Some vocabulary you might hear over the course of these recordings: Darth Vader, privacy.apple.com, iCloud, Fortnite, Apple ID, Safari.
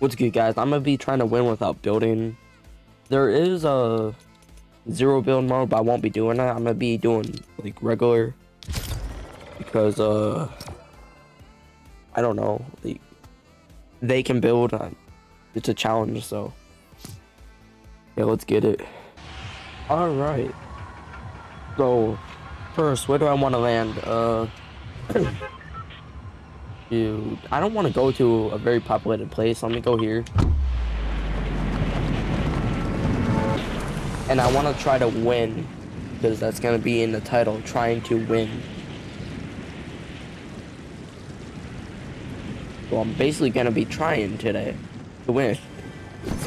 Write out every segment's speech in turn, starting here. What's good, guys? I'm gonna be trying to win without building. There is a zero build mode, but I won't be doing that. I'm gonna be doing like regular because I don't know, like, they can build. It's a challenge, so yeah, let's get it. All right, so first, where do I want to land? Dude, I don't want to go to a very populated place. Let me go here. And I want to try to win, because that's going to be in the title, trying to win. So I'm basically going to be trying today to win.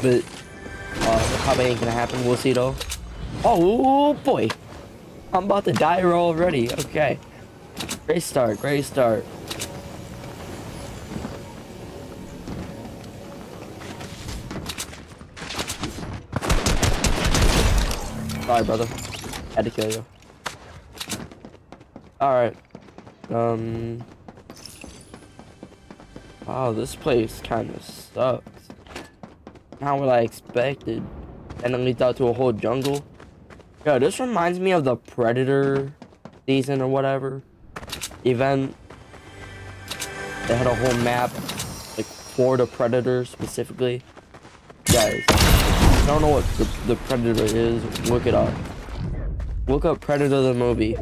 But probably ain't going to happen. We'll see, though. Oh, boy. I'm about to die already. Okay. Great start. Great start. Sorry, brother. Had to kill you. Alright. Wow, this place kind of sucks. Not what I expected. And it leads out to a whole jungle. Yo, this reminds me of the Predator season or whatever. Event. They had a whole map, like, for the Predator specifically. Guys, I don't know what the Predator is. Look it up. Look up Predator the movie.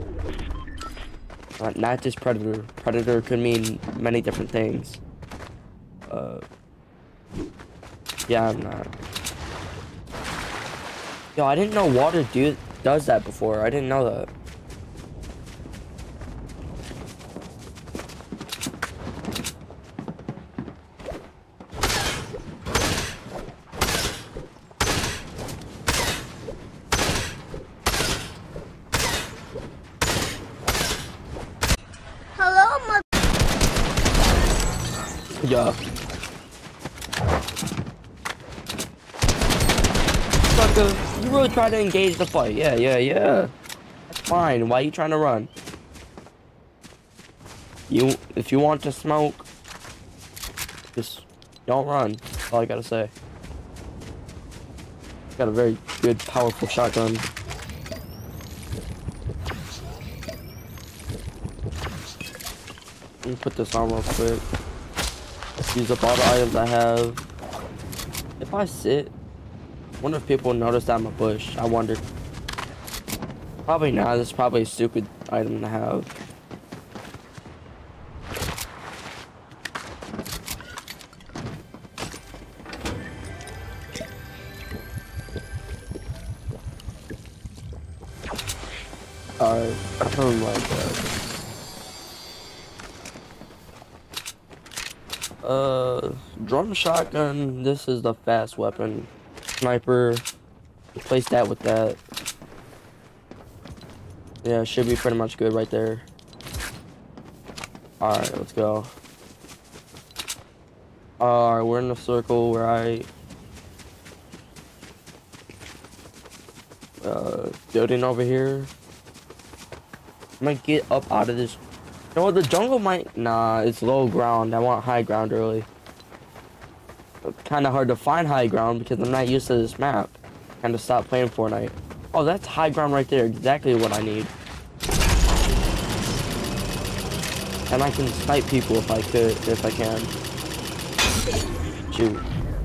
Not just Predator. Predator could mean many different things. Yeah, I'm not. Yo, I didn't know water does that before. I didn't know that. Yeah. Sucker, you really try to engage the fight. Yeah. That's fine. Why are you trying to run? If you want to smoke, just don't run. That's all I gotta say. Got a very good, powerful shotgun. Let me put this on real quick. Use up all the items I have. If I sit, I wonder if people notice that I'm a bush. I wonder. Probably not. That's probably a stupid item to have. Alright. Oh my god. Drum shotgun, this is the fast weapon. Sniper, replace that with that. Yeah, should be pretty much good right there. Alright, let's go. Alright, we're in the circle where I... building over here. I might get up out of this. No, the jungle might... Nah, it's low ground. I want high ground early. It's kind of hard to find high ground because I'm not used to this map. Kind of stopped playing Fortnite. Oh, that's high ground right there. Exactly what I need. And I can snipe people if I can. Shoot.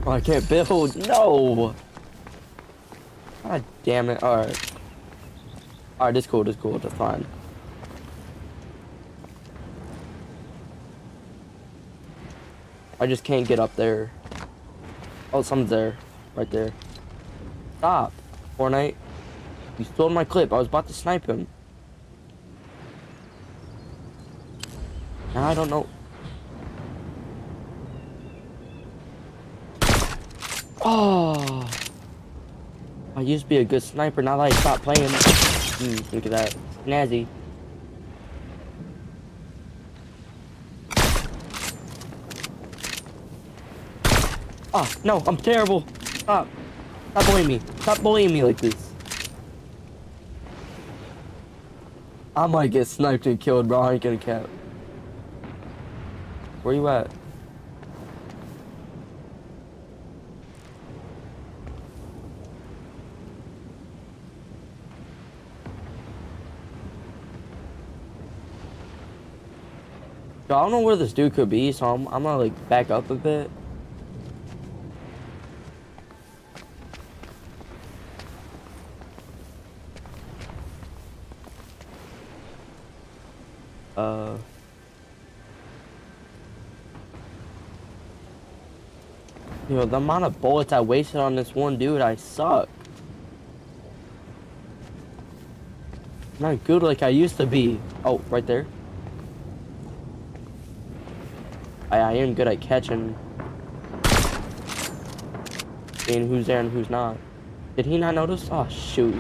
Oh, I can't build. No! God damn it. Alright. Alright, it's cool. It's cool. It's fine. I just can't get up there. Oh, someone's there. Right there. Stop, Fortnite. You stole my clip. I was about to snipe him. Now I don't know. Oh. I used to be a good sniper. Now that I stopped playing. Look at that. Snazzy. Oh, no, I'm terrible. Stop. Stop bullying me. Stop bullying me like this. I might get sniped and killed, bro. I ain't gonna cap. Where you at? So I don't know where this dude could be, so I'm gonna like back up a bit. You know, the amount of bullets I wasted on this one dude, I suck. Not good like I used to be. Oh, right there. I am good at catching. Seeing who's there and who's not. Did he not notice? Oh, shoot.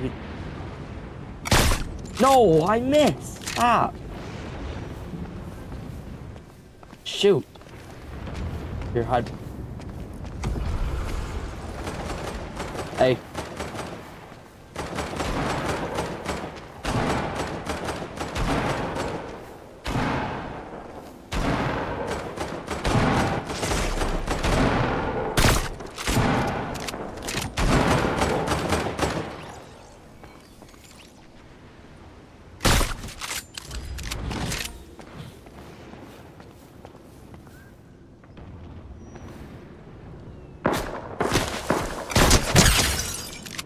No, I missed. Stop. Shoot. You're hide. Hey.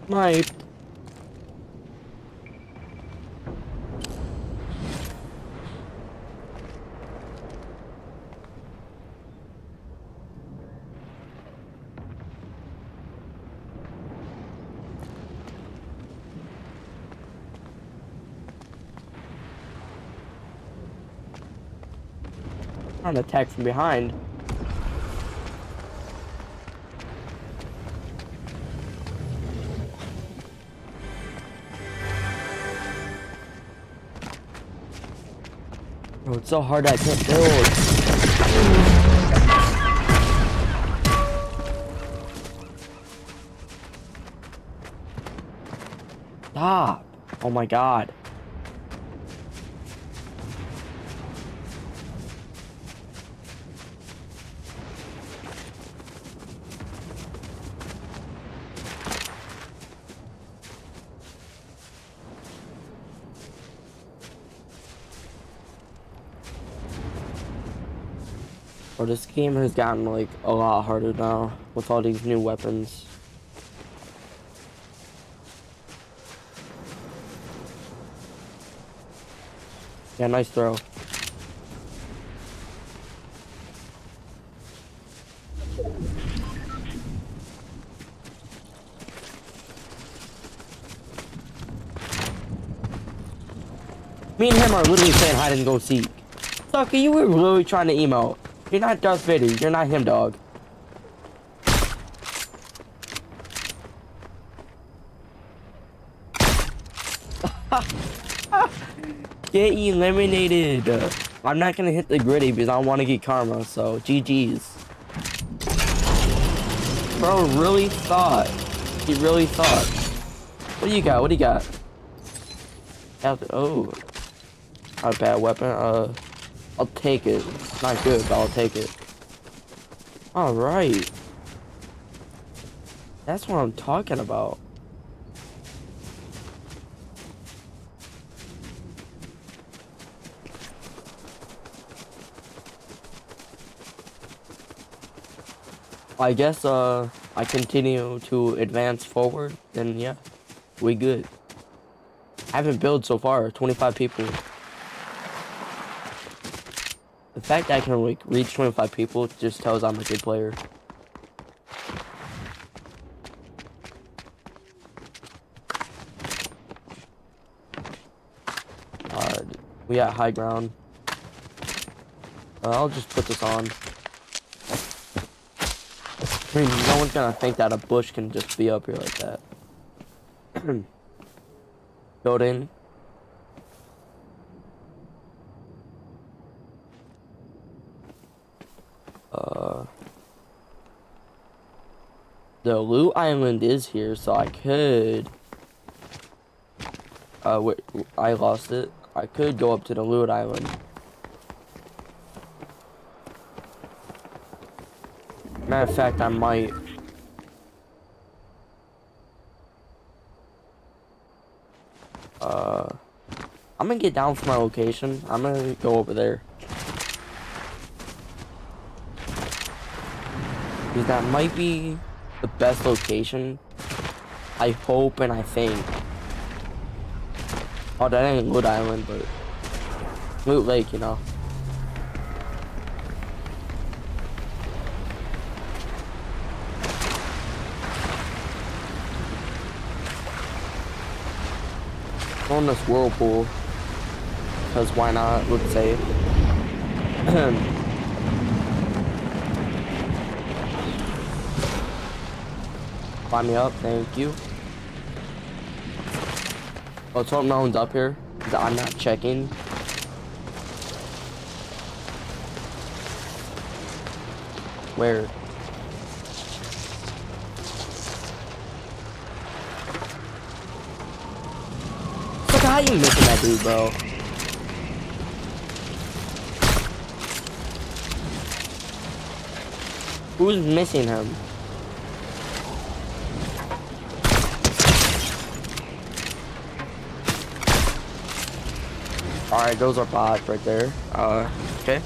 My an attack from behind. Oh, it's so hard I can't build. Stop! Oh my god. Well, this game has gotten like a lot harder now with all these new weapons. Yeah, nice throw. Me and him are literally playing hide and go seek. Sucker, you were literally trying to emote. You're not Darth Vader. You're not him, dog. Get eliminated. I'm not gonna hit the gritty because I want to get karma. So GG's. Bro really thought. He really thought. What do you got? What do you got? Oh, not a bad weapon. I'll take it. It's not good, but I'll take it. Alright. That's what I'm talking about. I guess I continue to advance forward, then yeah, we good. I haven't built so far, 25 people. The fact that I can like reach 25 people just tells I'm a good player. We got high ground. I'll just put this on. I mean, no one's gonna think that a bush can just be up here like that. Build in. The loot island is here, so I could. Wait, I lost it. I could go up to the loot island. Matter of fact, I might. I'm gonna get down from my location. I'm gonna go over there. because that might be the best location. I hope and I think. Oh, that ain't Loot Island, but Loot Lake, you know. On this whirlpool, because why not? Let's save. Climb me up, thank you. Let's hope no one's up here, because I'm not checking. Where? How you missing that dude, bro? Who's missing him? Alright, those are bots right there. Okay.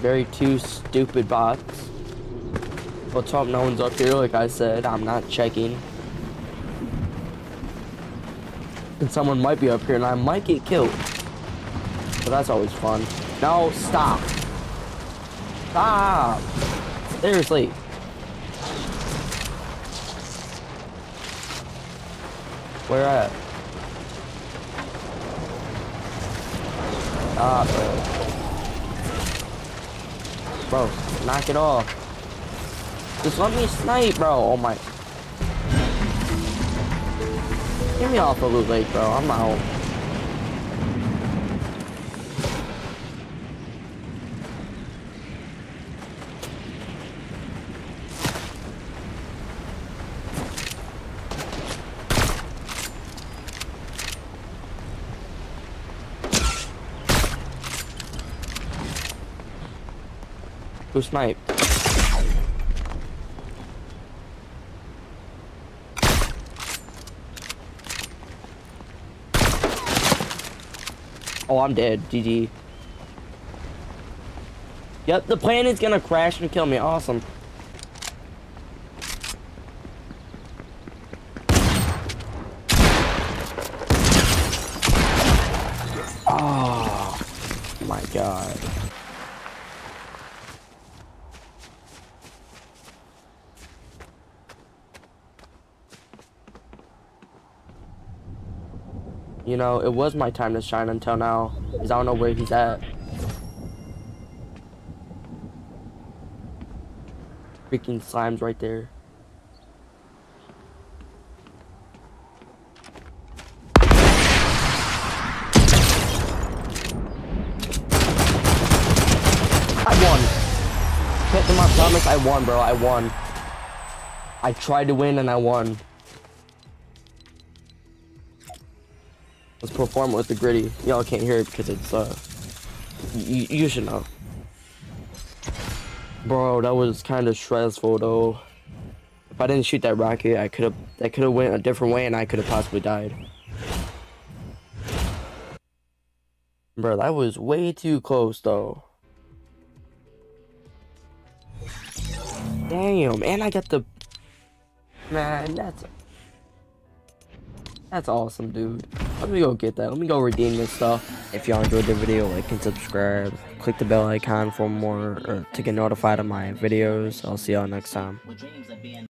Very two stupid bots. Let's hope no one's up here. Like I said, I'm not checking. And someone might be up here and I might get killed. But that's always fun. No, stop. Stop. Seriously. Where at? Ah, bro. Bro, knock it off. Just let me snipe, bro. Oh my. Get me off of Loot Lake, bro. I'm out. Who sniped? Oh, I'm dead. GG. Yep, the plane is gonna crash and kill me. Awesome. Oh my god. You know, it was my time to shine until now, because I don't know where he's at. Freaking slimes right there. I won. Hit them on stomach, I won, bro. I won. I tried to win and I won. Let's perform with the gritty. Y'all can't hear it because it's you should know. Bro, that was kind of stressful though. If I didn't shoot that rocket, that could have went a different way and I could have possibly died. Bro, that was way too close though. Damn, and I got the man. That's awesome, dude. Let me go get that. Let me go redeem this stuff. If y'all enjoyed the video, like and subscribe. Click the bell icon for more or to get notified of my videos. I'll see y'all next time.